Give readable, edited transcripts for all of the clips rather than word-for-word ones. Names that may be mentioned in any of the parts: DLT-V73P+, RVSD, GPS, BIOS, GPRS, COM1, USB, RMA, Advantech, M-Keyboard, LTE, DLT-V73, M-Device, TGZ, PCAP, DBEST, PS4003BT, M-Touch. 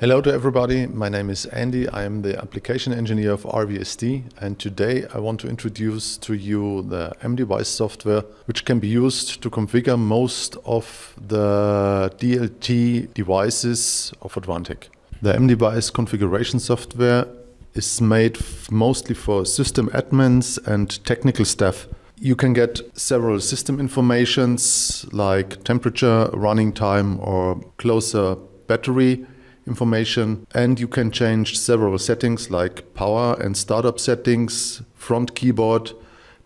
Hello to everybody, my name is Andy, I am the application engineer of RVSD, and today I want to introduce to you the M-Device software, which can be used to configure most of the DLT devices of Advantech. The M-Device configuration software is made mostly for system admins and technical staff. You can get several system informations like temperature, running time or closer battery information, and you can change several settings like power and startup settings, front keyboard,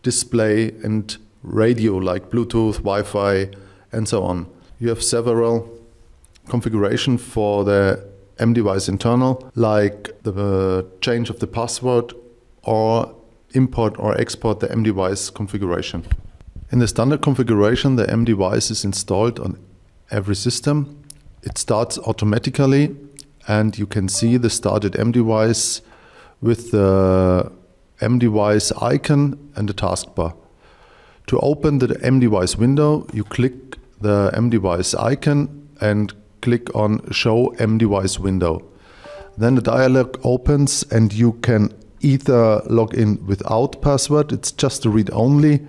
display and radio like Bluetooth, Wi-Fi and so on. You have several configuration for the M-Device internal, like the change of the password or import or export the M-Device configuration. In the standard configuration, the M-Device is installed on every system. It starts automatically and you can see the started M-Device with the M-Device icon and the taskbar. To open the M-Device window, you click the M-Device icon and click on Show M-Device window. Then the dialog opens and you can either log in without password, it's just a read-only.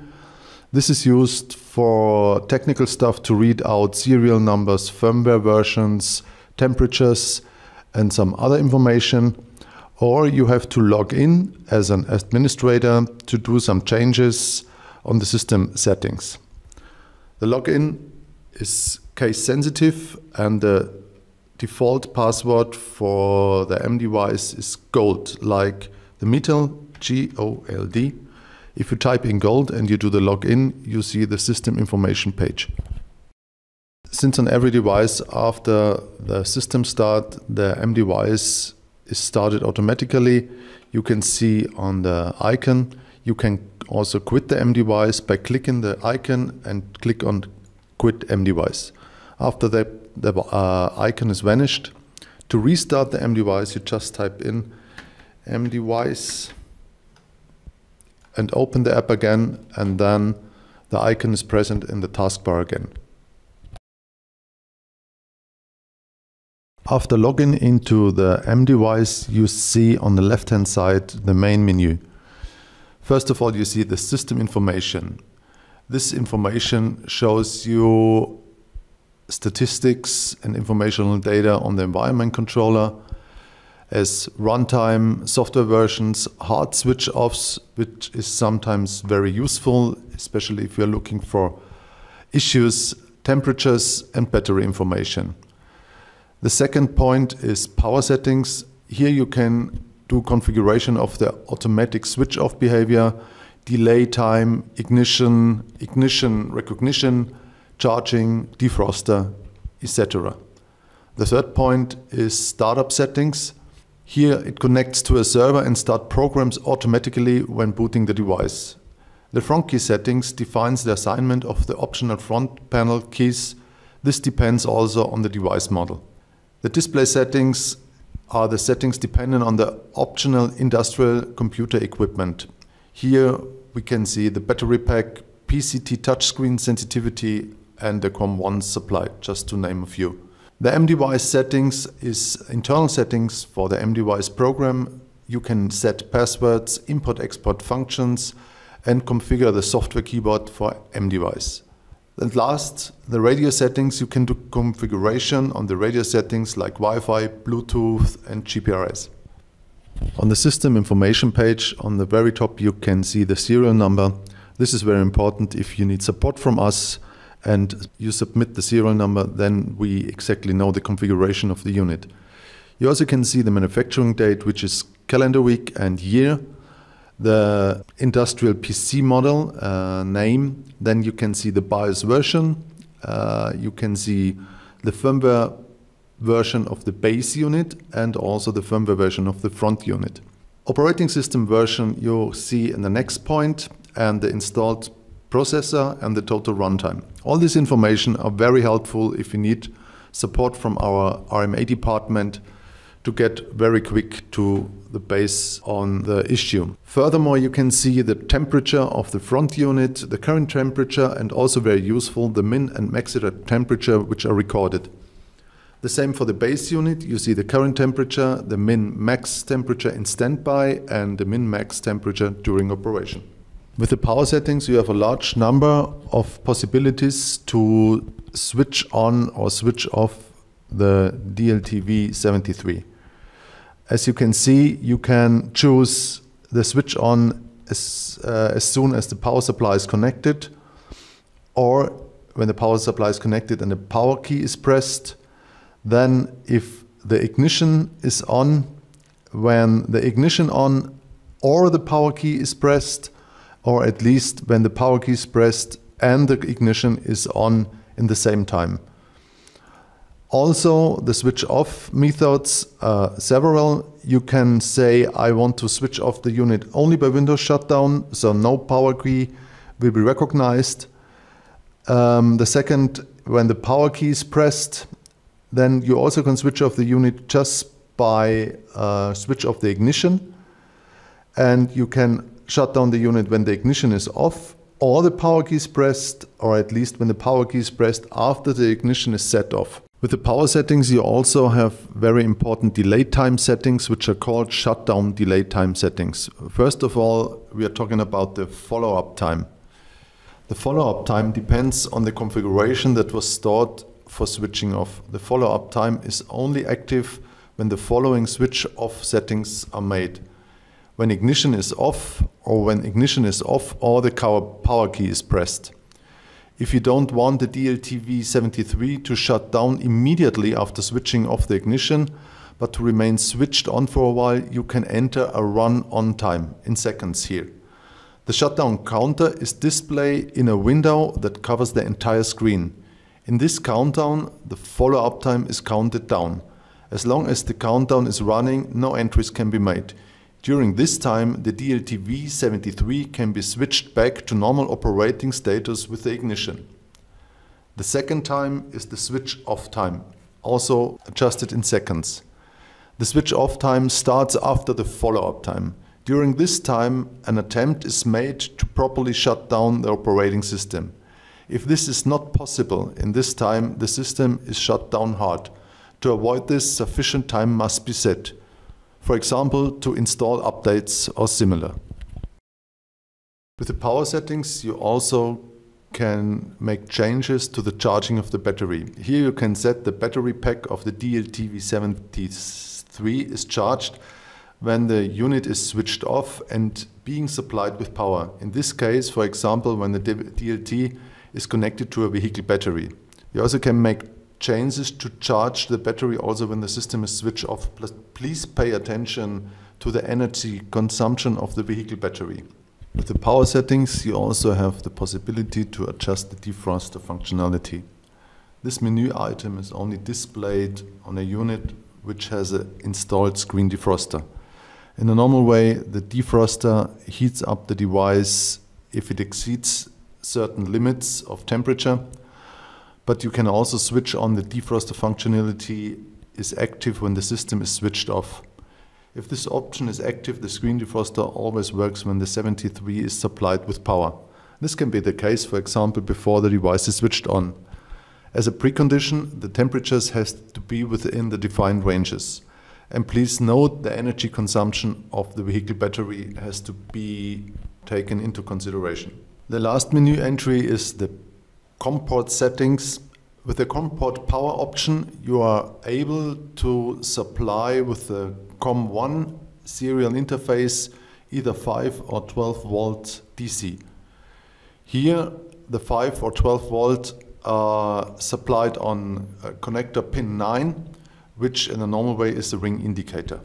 This is used for technical stuff to read out serial numbers, firmware versions, temperatures and some other information. Or you have to log in as an administrator to do some changes on the system settings. The login is case sensitive and the default password for the M-Device is gold, like the metal, G-O-L-D. If you type in gold and you do the login, you see the system information page. Since on every device after the system start, the M-Device is started automatically, you can see on the icon. You can also quit the M-Device by clicking the icon and click on Quit M-Device. After that, the icon is vanished. To restart the M-Device, you just type in M-Device and open the app again, and then the icon is present in the taskbar again. After logging into the M-Device, you see on the left hand side the main menu. First of all, you see the system information. This information shows you statistics and informational data on the environment controller, as runtime, software versions, hard switch-offs, which is sometimes very useful, especially if you're looking for issues, temperatures and battery information. The second point is power settings. Here you can do configuration of the automatic switch-off behavior, delay time, ignition recognition, charging, defroster, etc. The third point is startup settings. Here it connects to a server and starts programs automatically when booting the device. The front key settings defines the assignment of the optional front panel keys. This depends also on the device model. The display settings are the settings dependent on the optional industrial computer equipment. Here we can see the battery pack, PCT touchscreen sensitivity and the COM1 supply, just to name a few. The M-Device settings is internal settings for the M-Device program. You can set passwords, import-export functions and configure the software keyboard for M-Device. And last, the radio settings. You can do configuration on the radio settings like Wi-Fi, Bluetooth and GPRS. On the system information page on the very top you can see the serial number. This is very important if you need support from us and you submit the serial number, then we exactly know the configuration of the unit. You also can see the manufacturing date, which is calendar week and year, the industrial PC model name, then you can see the BIOS version, you can see the firmware version of the base unit and also the firmware version of the front unit. Operating system version you'll see in the next point, and the installed processor and the total runtime. All this information are very helpful if you need support from our RMA department to get very quick to the base on the issue. Furthermore, you can see the temperature of the front unit, the current temperature, and also very useful, the min and max temperature which are recorded. The same for the base unit. You see the current temperature, the min-max temperature in standby, and the min-max temperature during operation. With the power settings, you have a large number of possibilities to switch on or switch off the DLT-V73. As you can see, you can choose the switch on as soon as the power supply is connected, or when the power supply is connected and the power key is pressed. Then if the ignition is on, when the ignition on or the power key is pressed, or at least when the power key is pressed and the ignition is on in the same time. Also, the switch off methods are several. You can say, I want to switch off the unit only by Windows shutdown, so no power key will be recognized. The second, when the power key is pressed, then you also can switch off the unit just by switch off the ignition. And you can shut down the unit when the ignition is off, or the power key is pressed, or at least when the power key is pressed after the ignition is set off. With the power settings, you also have very important delay time settings, which are called shutdown delay time settings. First of all, we are talking about the follow-up time. The follow-up time depends on the configuration that was stored for switching off. The follow-up time is only active when the following switch off settings are made. When ignition is off, or when ignition is off or the power key is pressed. If you don't want the DLT-V73 to shut down immediately after switching off the ignition, but to remain switched on for a while, you can enter a run-on time in seconds here. The shutdown counter is displayed in a window that covers the entire screen. In this countdown, the follow-up time is counted down. As long as the countdown is running, no entries can be made. During this time, the DLT-V73 can be switched back to normal operating status with the ignition. The second time is the switch-off time, also adjusted in seconds. The switch-off time starts after the follow-up time. During this time, an attempt is made to properly shut down the operating system. If this is not possible in this time, the system is shut down hard. To avoid this, sufficient time must be set, for example, to install updates or similar. With the power settings, you also can make changes to the charging of the battery. Here you can set the battery pack of the DLT-V73 is charged when the unit is switched off and being supplied with power. In this case, for example, when the DLT is connected to a vehicle battery. You also can make changes to charge the battery also when the system is switched off. Please pay attention to the energy consumption of the vehicle battery. With the power settings, you also have the possibility to adjust the defroster functionality. This menu item is only displayed on a unit which has an installed screen defroster. In a normal way, the defroster heats up the device if it exceeds certain limits of temperature, but you can also switch on the defroster functionality is active when the system is switched off. If this option is active, the screen defroster always works when the 73 is supplied with power. This can be the case, for example, before the device is switched on. As a precondition, the temperatures has to be within the defined ranges. And please note the energy consumption of the vehicle battery has to be taken into consideration. The last menu entry is the COM port settings. With the COM port power option, you are able to supply with the COM1 serial interface either 5 or 12 volt DC. Here, the 5 or 12 volt are supplied on connector pin 9, which in a normal way is the ring indicator.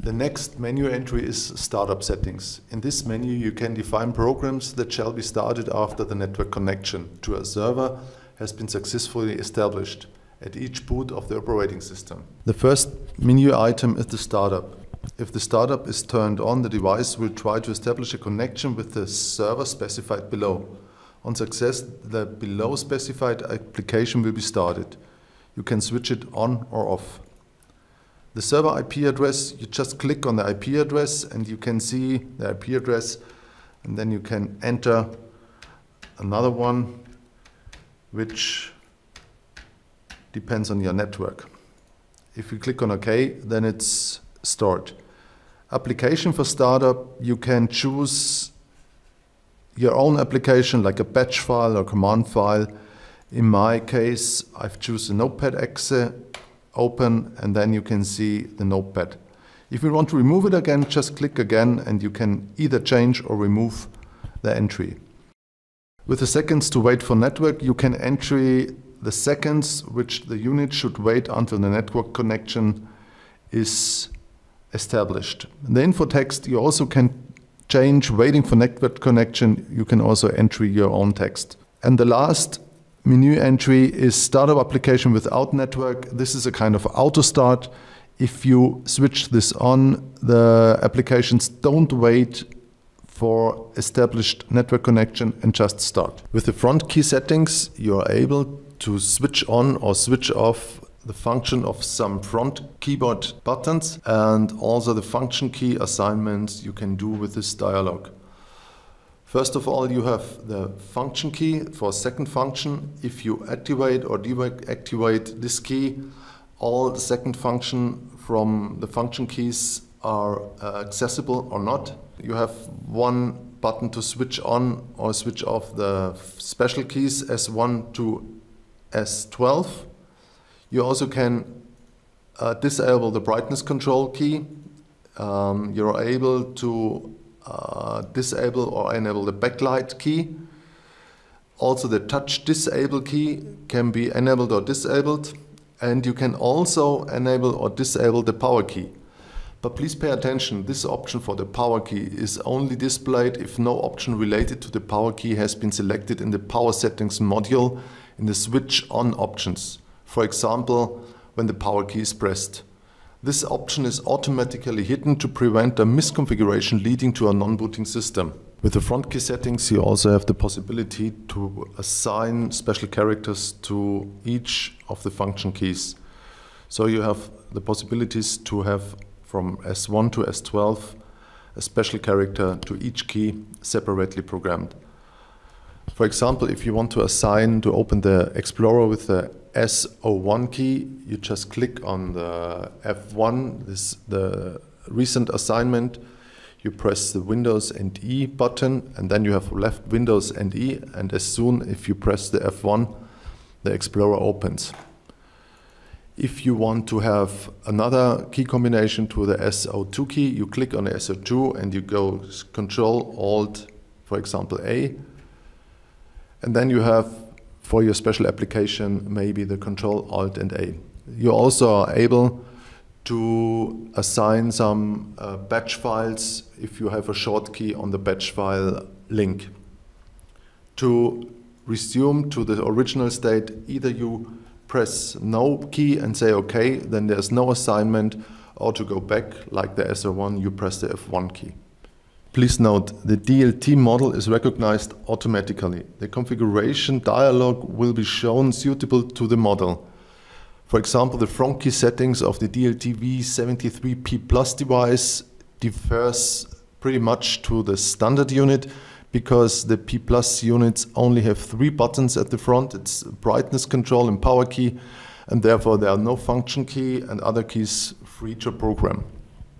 The next menu entry is startup settings. In this menu you can define programs that shall be started after the network connection to a server has been successfully established at each boot of the operating system. The first menu item is the startup. If the startup is turned on, the device will try to establish a connection with the server specified below. On success, the below specified application will be started. You can switch it on or off. The server IP address, you just click on the IP address and you can see the IP address, and then you can enter another one which depends on your network. If you click on OK, then it's stored. Application for startup, you can choose your own application like a batch file or command file. In my case, I've chosen Notepad exe, open, and then you can see the Notepad. If you want to remove it again, just click again and you can either change or remove the entry. With the seconds to wait for network, you can enter the seconds which the unit should wait until the network connection is established. In the info text, you also can change waiting for network connection. You can also enter your own text. And the last menu entry is startup application without network. This is a kind of auto start. If you switch this on, the applications don't wait for established network connection and just start. With the front key settings, you are able to switch on or switch off the function of some front keyboard buttons, and also the function key assignments you can do with this dialog. First of all, you have the function key for second function. If you activate or deactivate this key, all second function from the function keys are accessible or not. You have one button to switch on or switch off the special keys S1 to S12. You also can disable the brightness control key. You're able to disable or enable the backlight key. Also the touch disable key can be enabled or disabled, and you can also enable or disable the power key. But please pay attention, this option for the power key is only displayed if no option related to the power key has been selected in the power settings module in the switch on options. For example, when the power key is pressed. This option is automatically hidden to prevent a misconfiguration leading to a non-booting system. With the front key settings, you also have the possibility to assign special characters to each of the function keys. So you have the possibilities to have from S1 to S12 a special character to each key separately programmed. For example, if you want to assign to open the Explorer with the S01 key, you just click on the F1, the recent assignment, you press the Windows and E button, and then you have left Windows and E, and as soon if you press the F1, the Explorer opens. If you want to have another key combination to the S02 key, you click on the S02 and you go Control Alt, for example A, and then you have for your special application, maybe the Control, Alt and A. You also are able to assign some batch files if you have a short key on the batch file link. To resume to the original state, either you press no key and say OK, then there's no assignment, or to go back like the S01, you press the F1 key. Please note, the DLT model is recognized automatically. The configuration dialog will be shown suitable to the model. For example, the front key settings of the DLT-V73P+ device differs pretty much to the standard unit because the P+ units only have three buttons at the front. It's brightness control and power key, and therefore there are no function key and other keys free to program.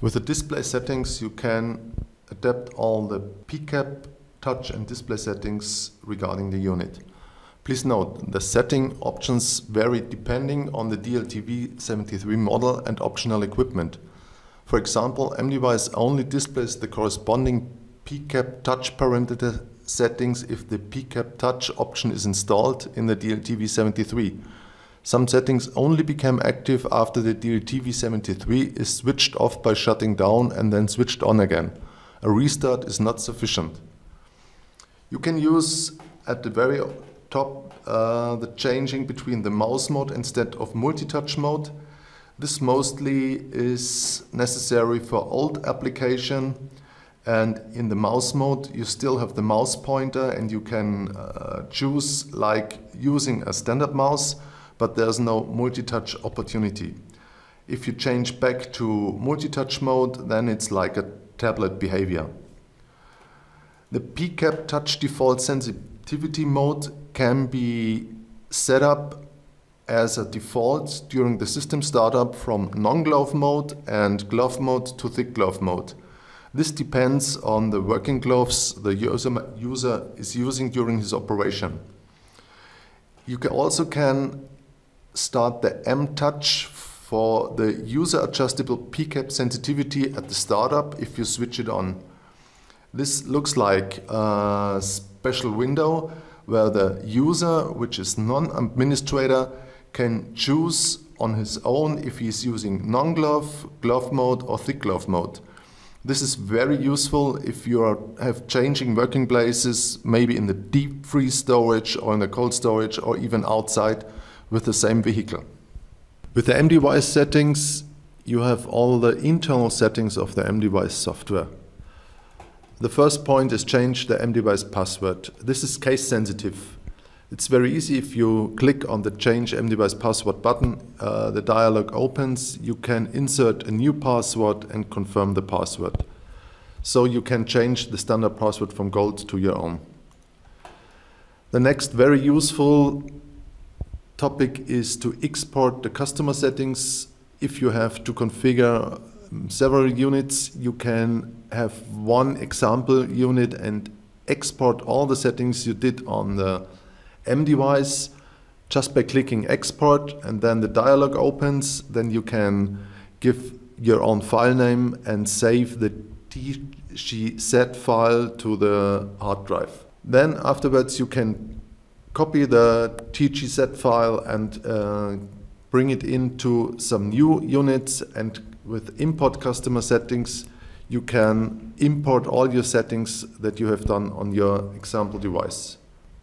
With the display settings, you can adapt all the PCAP, touch and display settings regarding the unit. Please note, the setting options vary depending on the DLT-V73 model and optional equipment. For example, M-Device only displays the corresponding PCAP touch parameter settings if the PCAP touch option is installed in the DLT-V73. Some settings only become active after the DLT-V73 is switched off by shutting down and then switched on again. A restart is not sufficient. You can use at the very top the changing between the mouse mode instead of multi-touch mode. This mostly is necessary for old application, and in the mouse mode you still have the mouse pointer and you can choose like using a standard mouse, but there's no multi-touch opportunity. If you change back to multi-touch mode, then it's like a tablet behavior. The PCAP touch default sensitivity mode can be set up as a default during the system startup from non-glove mode and glove mode to thick glove mode. This depends on the working gloves the user is using during his operation. You can also start the M-Touch for the user-adjustable PCAP sensitivity at the startup if you switch it on. This looks like a special window where the user, which is non-administrator, can choose on his own if he's using non-glove, glove mode or thick glove mode. This is very useful if you have changing working places, maybe in the deep freeze storage or in the cold storage or even outside with the same vehicle. With the M-Device settings, you have all the internal settings of the M-Device software. The first point is change the M-Device password. This is case sensitive. It's very easy. If you click on the Change M-Device Password button, the dialog opens. You can insert a new password and confirm the password. So you can change the standard password from gold to your own. The next very useful topic is to export the customer settings. If you have to configure several units, you can have one example unit and export all the settings you did on the M-Device just by clicking export, and then the dialog opens. Then you can give your own file name and save the TGZ file to the hard drive. Then afterwards you can copy the TGZ file and bring it into some new units, and with import customer settings you can import all your settings that you have done on your example device.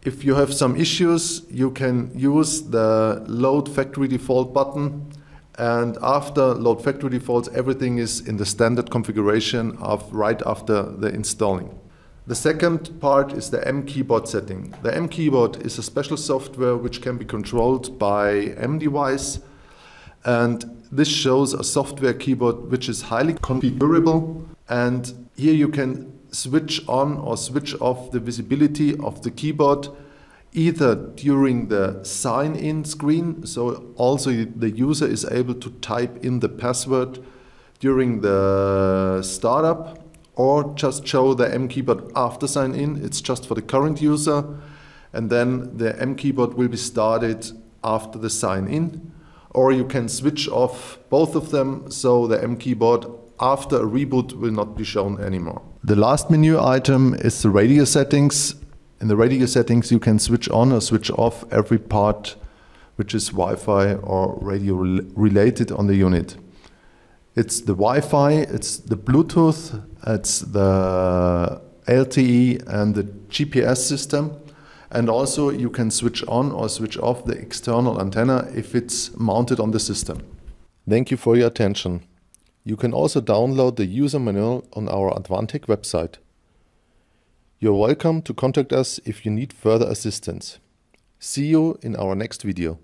If you have some issues, you can use the Load Factory Default button, and after Load Factory Defaults everything is in the standard configuration of right after the installing. The second part is the M-Keyboard setting. The M-Keyboard is a special software which can be controlled by M-Device, and this shows a software keyboard which is highly configurable, and here you can switch on or switch off the visibility of the keyboard either during the sign-in screen, so also the user is able to type in the password during the startup, or just show the M-Keyboard after sign-in. It's just for the current user, and then the M-Keyboard will be started after the sign-in. Or you can switch off both of them, so the M-Keyboard after a reboot will not be shown anymore. The last menu item is the radio settings. In the radio settings you can switch on or switch off every part which is Wi-Fi or radio related on the unit. It's the Wi-Fi, it's the Bluetooth, it's the LTE and the GPS system. And also you can switch on or switch off the external antenna if it's mounted on the system. Thank you for your attention. You can also download the user manual on our Advantech website. You're welcome to contact us if you need further assistance. See you in our next video.